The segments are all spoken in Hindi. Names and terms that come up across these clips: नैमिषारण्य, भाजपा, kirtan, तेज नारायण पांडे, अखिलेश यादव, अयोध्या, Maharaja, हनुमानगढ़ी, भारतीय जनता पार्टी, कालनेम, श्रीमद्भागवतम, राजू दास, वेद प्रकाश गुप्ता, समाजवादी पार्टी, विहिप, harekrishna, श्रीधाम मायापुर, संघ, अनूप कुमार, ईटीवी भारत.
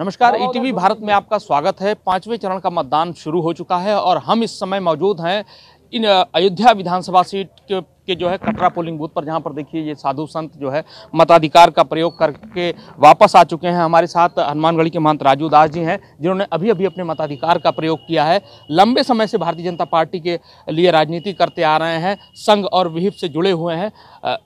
नमस्कार, ईटीवी भारत में आपका स्वागत है। पांचवें चरण का मतदान शुरू हो चुका है और हम इस समय मौजूद हैं इन अयोध्या विधानसभा सीट के जो है कटरा पोलिंग बूथ पर, जहां पर देखिए ये साधु संत जो है मताधिकार का प्रयोग करके वापस आ चुके हैं। हमारे साथ हनुमानगढ़ी के महंत राजू दास जी हैं, जिन्होंने अभी अभी अपने मताधिकार का प्रयोग किया है। लंबे समय से भारतीय जनता पार्टी के लिए राजनीति करते आ रहे हैं, संघ और विहिप से जुड़े हुए हैं।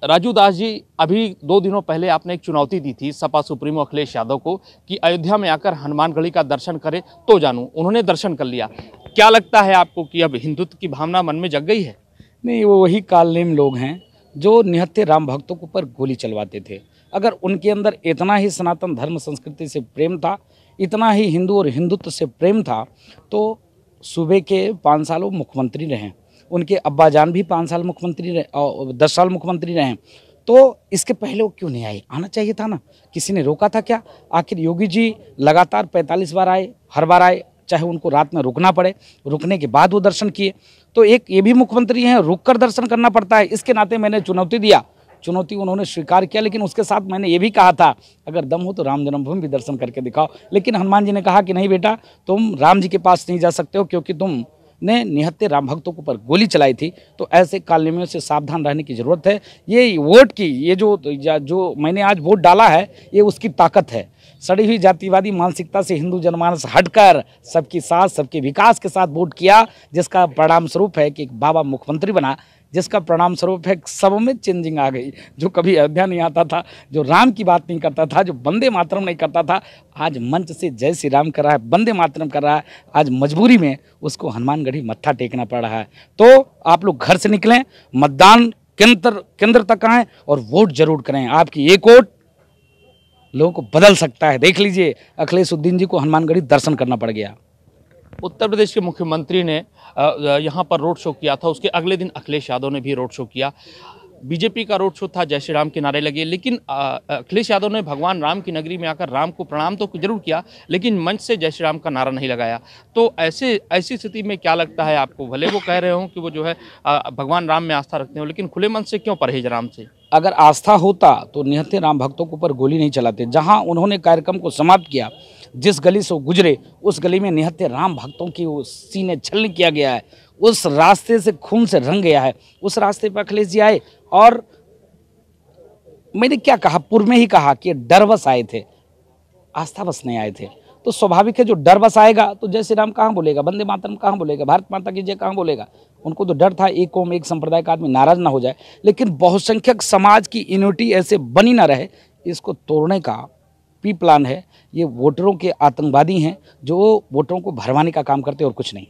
राजू दास जी, अभी 2 दिनों पहले आपने एक चुनौती दी थी सपा सुप्रीमो अखिलेश यादव को कि अयोध्या में आकर हनुमानगढ़ी का दर्शन करें तो जानूँ। उन्होंने दर्शन कर लिया। क्या लगता है आपको कि अब हिंदुत्व की भावना मन में जग गई है? नहीं, वो वही कालनेम लोग हैं जो निहत्थे राम भक्तों के ऊपर गोली चलवाते थे। अगर उनके अंदर इतना ही सनातन धर्म संस्कृति से प्रेम था, इतना ही हिंदू और हिंदुत्व से प्रेम था, तो सूबे के 5 साल वो मुख्यमंत्री रहे। उनके अब्बाजान भी 5 साल मुख्यमंत्री रहे और 10 साल मुख्यमंत्री रहे। तो इसके पहले वो क्यों नहीं आए? आना चाहिए था ना। किसी ने रोका था क्या? आखिर योगी जी लगातार 45 बार आए, हर बार आए, चाहे उनको रात में रुकना पड़े, रुकने के बाद वो दर्शन किए। तो एक ये भी मुख्यमंत्री हैं, रुककर दर्शन करना पड़ता है। इसके नाते मैंने चुनौती दिया, चुनौती उन्होंने स्वीकार किया, लेकिन उसके साथ मैंने ये भी कहा था अगर दम हो तो राम जन्मभूमि भी दर्शन करके दिखाओ। लेकिन हनुमान जी ने कहा कि नहीं बेटा, तुम राम जी के पास नहीं जा सकते हो क्योंकि तुम ने निहत्ते राम भक्तों के ऊपर गोली चलाई थी। तो ऐसे कालनेमियों से सावधान रहने की ज़रूरत है। ये वोट की ये जो मैंने आज वोट डाला है, ये उसकी ताकत है। सड़ी हुई जातिवादी मानसिकता से हिंदू जनमानस हटकर सबकी साथ सबके विकास के साथ वोट किया, जिसका परिणाम स्वरूप है कि एक बाबा मुख्यमंत्री बना, जिसका परिणाम स्वरूप है सब में चेंजिंग आ गई। जो कभी अयोध्या नहीं आता था, जो राम की बात नहीं करता था, जो वंदे मातरम नहीं करता था, आज मंच से जय श्री राम कर रहा है, वंदे मातरम कर रहा है। आज मजबूरी में उसको हनुमानगढ़ी मत्था टेकना पड़ रहा है। तो आप लोग घर से निकलें, मतदान केंद्र तक आएँ और वोट जरूर करें। आपकी एक वोट लोगों को बदल सकता है। देख लीजिए, अखिलेश उद्दीन जी को हनुमानगढ़ी दर्शन करना पड़ गया। उत्तर प्रदेश के मुख्यमंत्री ने यहाँ पर रोड शो किया था, उसके अगले दिन अखिलेश यादव ने भी रोड शो किया। बीजेपी का रोड शो था, जय श्री राम के नारे लगे, लेकिन अखिलेश यादव ने भगवान राम की नगरी में आकर राम को प्रणाम तो जरूर किया, लेकिन मंच से जय श्री राम का नारा नहीं लगाया। तो ऐसी स्थिति में क्या लगता है आपको? भले वो कह रहे हों कि वो जो है भगवान राम में आस्था रखते हो, लेकिन खुले मन से क्यों परहेज राम से? अगर आस्था होता तो निहत्थे राम भक्तों के ऊपर गोली नहीं चलाते। जहाँ उन्होंने कार्यक्रम को समाप्त किया, जिस गली से गुजरे उस गली में निहत्थे राम भक्तों की वो सीने छलनी किया गया है, उस रास्ते से खून से रंग गया है। उस रास्ते पर अखिलेश जी आए और मैंने क्या कहा, पूर्व में ही कहा कि डरवश आए थे, आस्थावश नहीं आए थे। तो स्वाभाविक है, जो डरवश आएगा तो जय श्री राम कहाँ बोलेगा, वंदे मातरम कहाँ बोलेगा, भारत माता की जय कहाँ बोलेगा? उनको तो डर था एक कौम एक संप्रदाय का आदमी नाराज ना हो जाए। लेकिन बहुसंख्यक समाज की यूनिटी ऐसे बनी ना रहे, इसको तोड़ने का पी प्लान है। ये वोटरों के आतंकवादी हैं जो वोटरों को भरवाने का काम करते हैं और कुछ नहीं।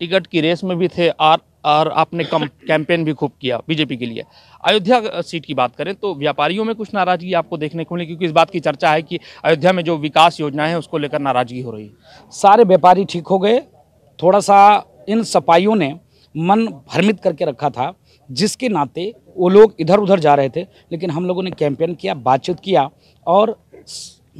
टिकट की रेस में भी थे और आपने कैंपेन भी खूब किया बीजेपी के लिए। अयोध्या सीट की बात करें तो व्यापारियों में कुछ नाराजगी आपको देखने को मिली, क्योंकि इस बात की चर्चा है कि अयोध्या में जो विकास योजनाएं हैं उसको लेकर नाराजगी हो रही है। सारे व्यापारी ठीक हो गए। थोड़ा सा इन सपाइयों ने मन भ्रमित करके रखा था, जिसके नाते वो लोग इधर उधर जा रहे थे। लेकिन हम लोगों ने कैंपेन किया, बातचीत किया और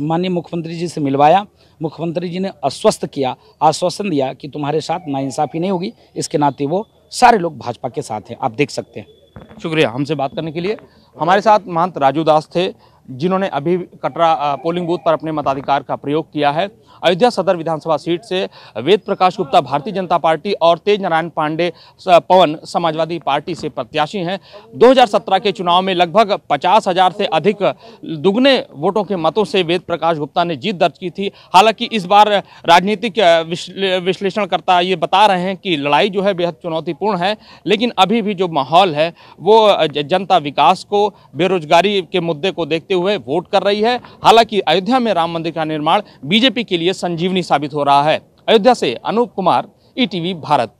माननीय मुख्यमंत्री जी से मिलवाया। मुख्यमंत्री जी ने आश्वस्त किया, आश्वासन दिया कि तुम्हारे साथ नाइंसाफ़ी नहीं होगी। इसके नाते वो सारे लोग भाजपा के साथ हैं, आप देख सकते हैं। शुक्रिया हमसे बात करने के लिए। हमारे साथ महंत राजू दास थे, जिन्होंने अभी कटरा पोलिंग बूथ पर अपने मताधिकार का प्रयोग किया है। अयोध्या सदर विधानसभा सीट से वेद प्रकाश गुप्ता भारतीय जनता पार्टी और तेज नारायण पांडे पवन समाजवादी पार्टी से प्रत्याशी हैं। 2017 के चुनाव में लगभग 50,000 से अधिक दुगने वोटों के मतों से वेद प्रकाश गुप्ता ने जीत दर्ज की थी। हालांकि इस बार राजनीतिक विश्लेषणकर्ता ये बता रहे हैं कि लड़ाई जो है बेहद चुनौतीपूर्ण है, लेकिन अभी भी जो माहौल है वो जनता विकास को, बेरोजगारी के मुद्दे को देखते हुए वोट कर रही है। हालांकि अयोध्या में राम मंदिर का निर्माण बीजेपी के लिए संजीवनी साबित हो रहा है। अयोध्या से अनूप कुमार, ईटीवी भारत।